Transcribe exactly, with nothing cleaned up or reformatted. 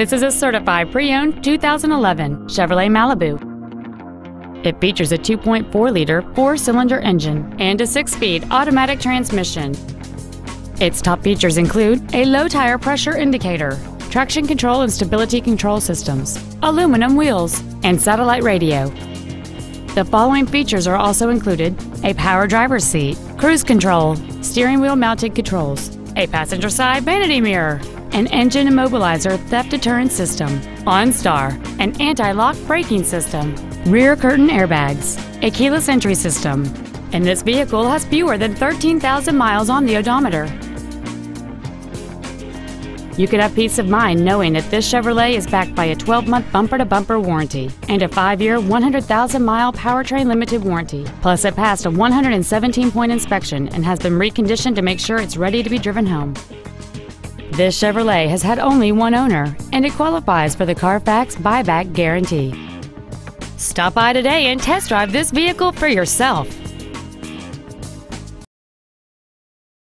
This is a certified pre-owned two thousand eleven Chevrolet Malibu. It features a two point four liter four-cylinder engine and a six-speed automatic transmission. Its top features include a low tire pressure indicator, traction control and stability control systems, aluminum wheels, and satellite radio. The following features are also included: a power driver's seat, cruise control, steering wheel mounted controls, a passenger side vanity mirror, an engine immobilizer theft deterrent system, OnStar, an anti-lock braking system, rear curtain airbags, a keyless entry system, and this vehicle has fewer than thirteen thousand miles on the odometer. You could have peace of mind knowing that this Chevrolet is backed by a twelve month bumper-to-bumper warranty and a five year, one hundred thousand mile powertrain limited warranty. Plus, it passed a one hundred seventeen point inspection and has been reconditioned to make sure it's ready to be driven home. This Chevrolet has had only one owner, and it qualifies for the Carfax buyback guarantee. Stop by today and test drive this vehicle for yourself.